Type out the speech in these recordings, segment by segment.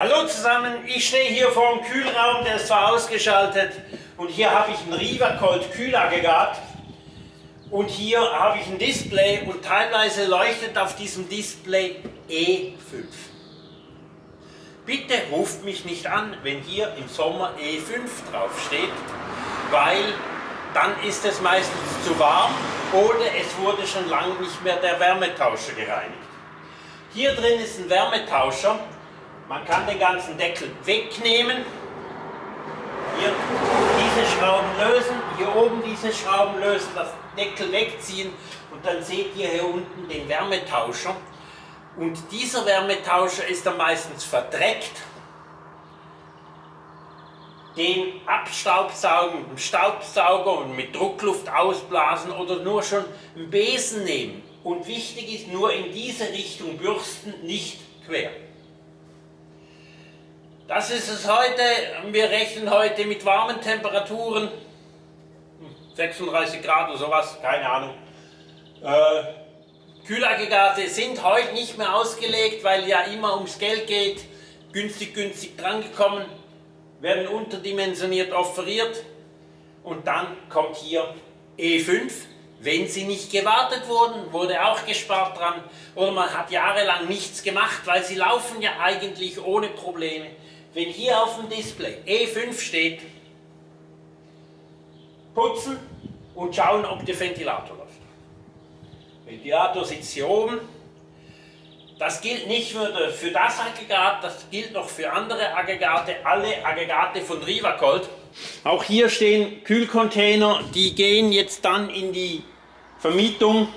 Hallo zusammen, ich stehe hier vor dem Kühlraum, der ist zwar ausgeschaltet, und hier habe ich einen Rivacold Kühlaggregat und hier habe ich ein Display und teilweise leuchtet auf diesem Display E5. Bitte ruft mich nicht an, wenn hier im Sommer E5 draufsteht, weil dann ist es meistens zu warm oder es wurde schon lange nicht mehr der Wärmetauscher gereinigt. Hier drin ist ein Wärmetauscher. Man kann den ganzen Deckel wegnehmen, hier diese Schrauben lösen, hier oben diese Schrauben lösen, das Deckel wegziehen und dann seht ihr hier unten den Wärmetauscher. Und dieser Wärmetauscher ist dann meistens verdreckt. Den abstaubsaugen mit dem Staubsauger und mit Druckluft ausblasen oder nur schon einen Besen nehmen. Und wichtig ist, nur in diese Richtung bürsten, nicht quer. Das ist es heute. Wir rechnen heute mit warmen Temperaturen, 36 Grad oder sowas, keine Ahnung. Kühlaggregate sind heute nicht mehr ausgelegt, weil ja immer ums Geld geht. Günstig drangekommen, werden unterdimensioniert offeriert und dann kommt hier E5. Wenn sie nicht gewartet wurden, wurde auch gespart dran, oder man hat jahrelang nichts gemacht, weil sie laufen ja eigentlich ohne Probleme. Wenn hier auf dem Display E5 steht, putzen und schauen, ob der Ventilator läuft. Der Ventilator sitzt hier oben. Das gilt nicht nur für das Aggregat, das gilt noch für andere Aggregate, alle Aggregate von Rivacold. Auch hier stehen Kühlcontainer, die gehen jetzt dann in die Vermietung.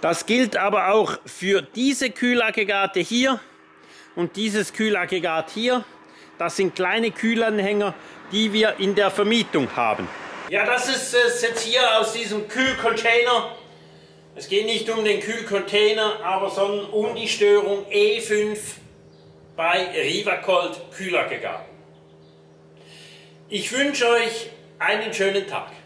Das gilt aber auch für diese Kühlaggregate hier und dieses Kühlaggregat hier. Das sind kleine Kühlanhänger, die wir in der Vermietung haben. Ja, das ist es jetzt hier aus diesem Kühlcontainer. Es geht nicht um den Kühlcontainer, aber sondern um die Störung E5 bei Rivacold Kühlaggregaten. Ich wünsche euch einen schönen Tag.